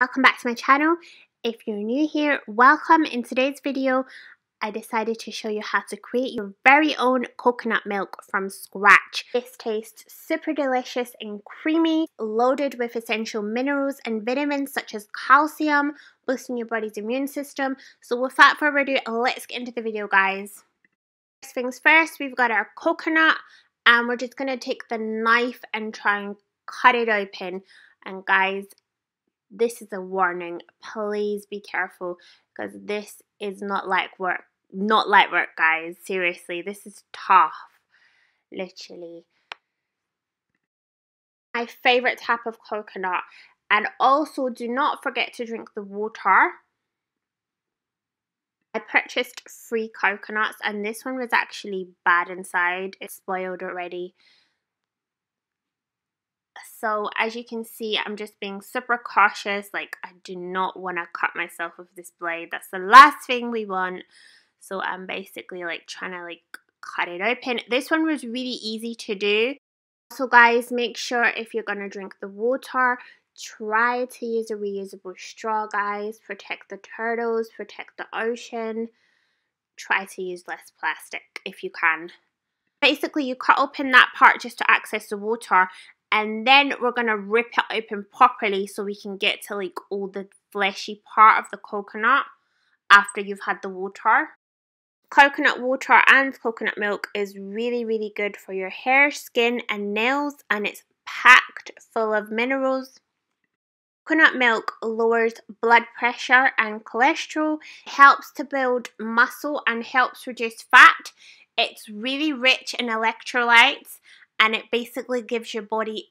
Welcome back to my channel. If you're new here, welcome. In today's video, I decided to show you how to create your very own coconut milk from scratch. This tastes super delicious and creamy, loaded with essential minerals and vitamins such as calcium, boosting your body's immune system. So without further ado, let's get into the video, guys. First things first, we've got our coconut and we're just going to take the knife and try and cut it open. And guys, this is a warning, please be careful, because this is not light work, guys, seriously, this is tough, literally. My favourite type of coconut, and also do not forget to drink the water. I purchased 3 coconuts and this one was actually bad inside, it's spoiled already. So as you can see, I'm just being super cautious, like I do not want to cut myself with this blade, that's the last thing we want. So I'm basically like trying to like cut it open. This one was really easy to do. Also guys, make sure if you're going to drink the water, try to use a reusable straw, guys. Protect the turtles, protect the ocean, try to use less plastic if you can. Basically you cut open that part just to access the water. And then we're going to rip it open properly so we can get to like all the fleshy part of the coconut after you've had the water. Coconut water and coconut milk is really, really good for your hair, skin and nails, and it's packed full of minerals. Coconut milk lowers blood pressure and cholesterol, helps to build muscle and helps reduce fat. It's really rich in electrolytes. And it basically gives your body,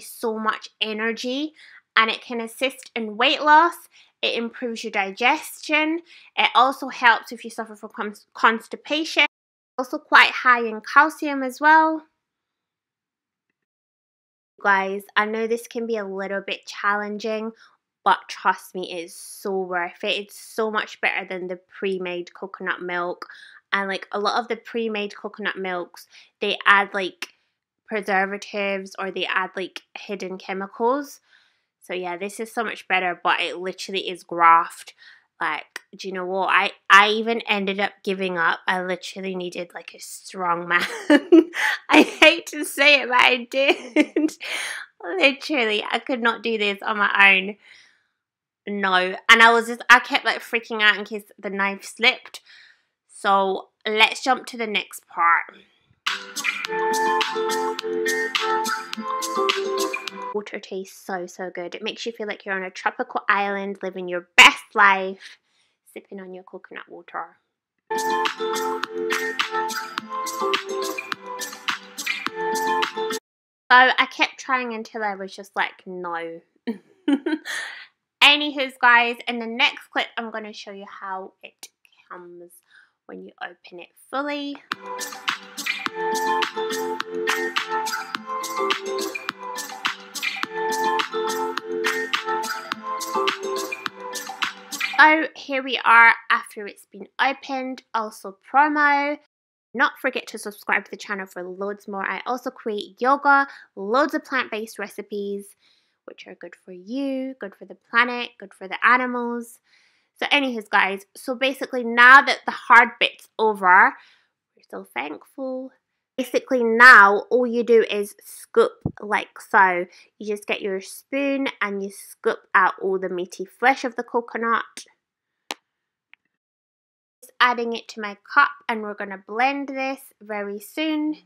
so much energy, and it can assist in weight loss. It improves your digestion. It also helps if you suffer from constipation. Also quite high in calcium as well. Guys, I know this can be a little bit challenging, but trust me, it's so worth it. It's so much better than the pre-made coconut milk. And like a lot of the pre-made coconut milks, they add like preservatives or they add like hidden chemicals. So yeah, this is so much better, but it literally is graft. Like, do you know what, I even ended up giving up. I literally needed like a strong man. I hate to say it, but I did. Literally, I could not do this on my own. No, and I kept like freaking out in case the knife slipped. So let's jump to the next part. Water tastes so good. It makes you feel like you're on a tropical island living your best life, sipping on your coconut water. So I kept trying until I was just like, no. Anywho's guys, in the next clip I'm going to show you how it comes when you open it fully. So here we are after it's been opened. Also promo, not forget to subscribe to the channel for loads more. I also create yoga, loads of plant-based recipes, which are good for you, good for the planet, good for the animals. So anyways guys, so basically now that the hard bit's over, we're so thankful. Basically now all you do is scoop like so. You just get your spoon and you scoop out all the meaty flesh of the coconut. Just adding it to my cup and we're going to blend this very soon.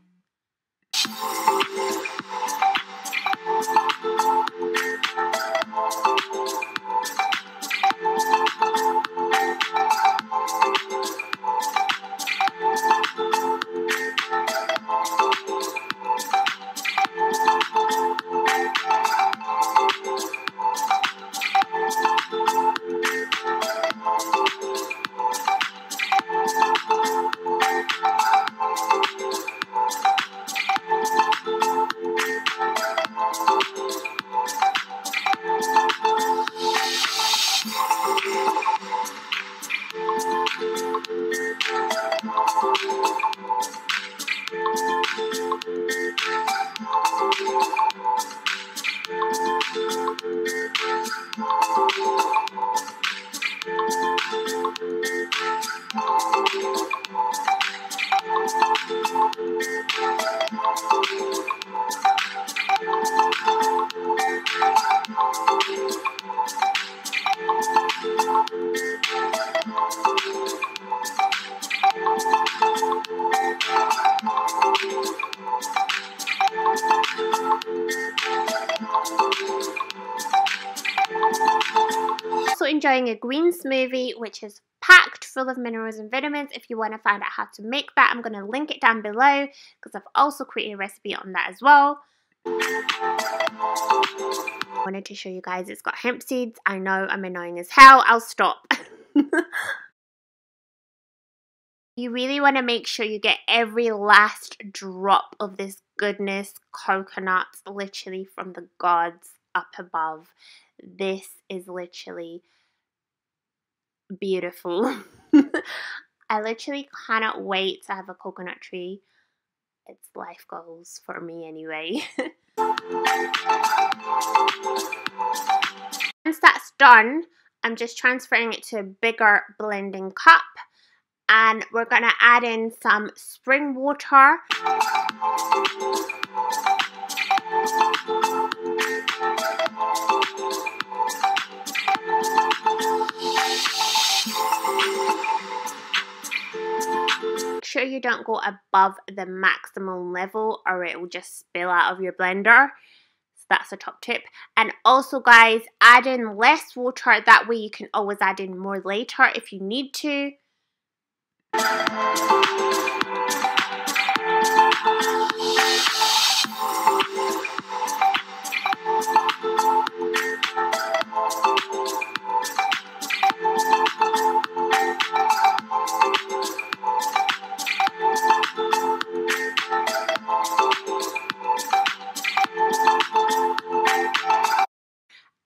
Also enjoying a green smoothie, which is packed full of minerals and vitamins. If you want to find out how to make that, I'm going to link it down below because I've also created a recipe on that as well. I wanted to show you guys it's got hemp seeds. I know I'm annoying as hell. I'll stop. You really want to make sure you get every last drop of this goodness, coconuts, literally from the gods up above. This is literally beautiful. I literally cannot wait to have a coconut tree. It's life goals for me anyway. Once that's done, I'm just transferring it to a bigger blending cup, and we're going to add in some spring water. Sure you don't go above the maximum level or it will just spill out of your blender, so that's a top tip. And also guys, add in less water, that way you can always add in more later if you need to.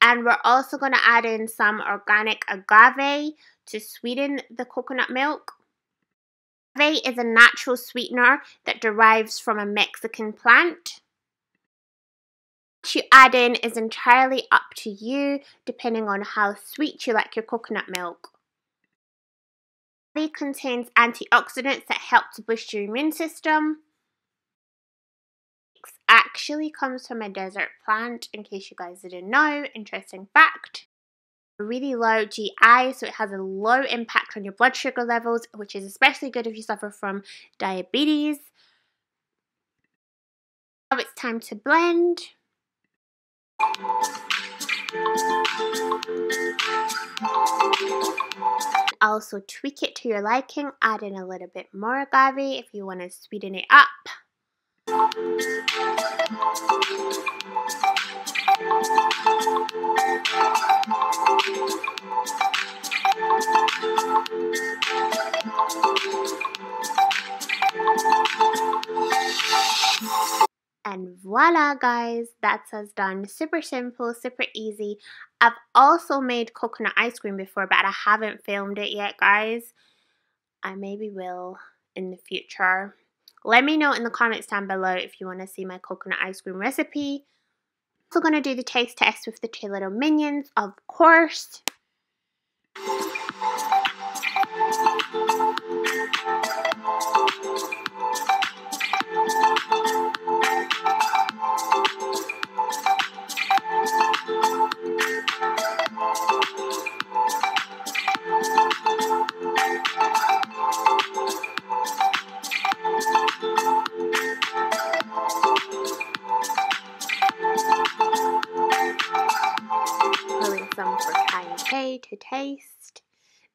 And we're also going to add in some organic agave to sweeten the coconut milk. Agave is a natural sweetener that derives from a Mexican plant. What you add in is entirely up to you, depending on how sweet you like your coconut milk. Agave contains antioxidants that help to boost your immune system. Actually comes from a desert plant, in case you guys didn't know. Interesting fact. Really low GI, so it has a low impact on your blood sugar levels, which is especially good if you suffer from diabetes. Now it's time to blend. Also tweak it to your liking, add in a little bit more agave if you want to sweeten it up. And voila guys, that's us done. Super simple, super easy. I've also made coconut ice cream before, but I haven't filmed it yet guys. I maybe will in the future. Let me know in the comments down below if you want to see my coconut ice cream recipe. I'm also going to do the taste test with the two little minions, of course. To taste.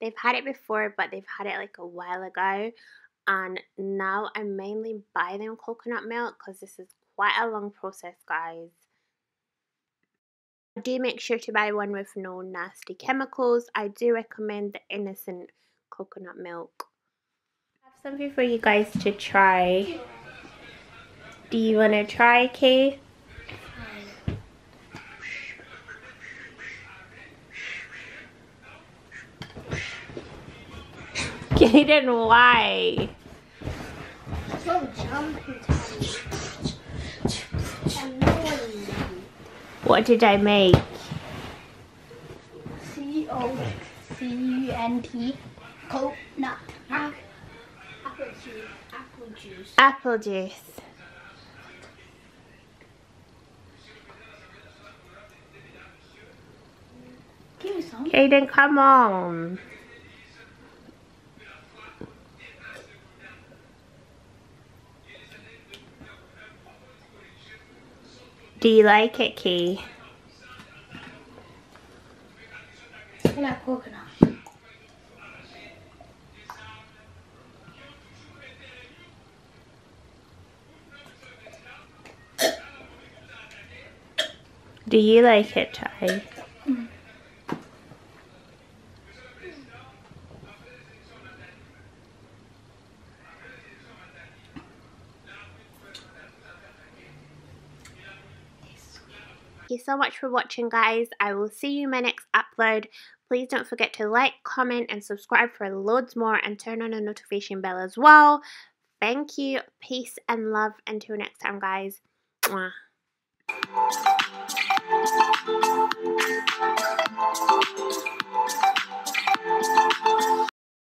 They've had it before, but they've had it like a while ago, and now I mainly buy them coconut milk because this is quite a long process guys. Do make sure to buy one with no nasty chemicals. I do recommend the Innocent coconut milk. I have something for you guys to try. Do you want to try, Kay? Kaden, why? So jumpy. What did I make? C-O-C-U-N-T. Coconut. Apple juice. Apple juice. Apple juice. sound? Kaden, come on. Do you like it, Kay? I like coconut. Do you like it, Ty? Mm. Thank you so much for watching, guys. I will see you in my next upload. Please don't forget to like, comment, and subscribe for loads more, and turn on the notification bell as well. Thank you. Peace and love. Until next time, guys. Mwah. Thank you.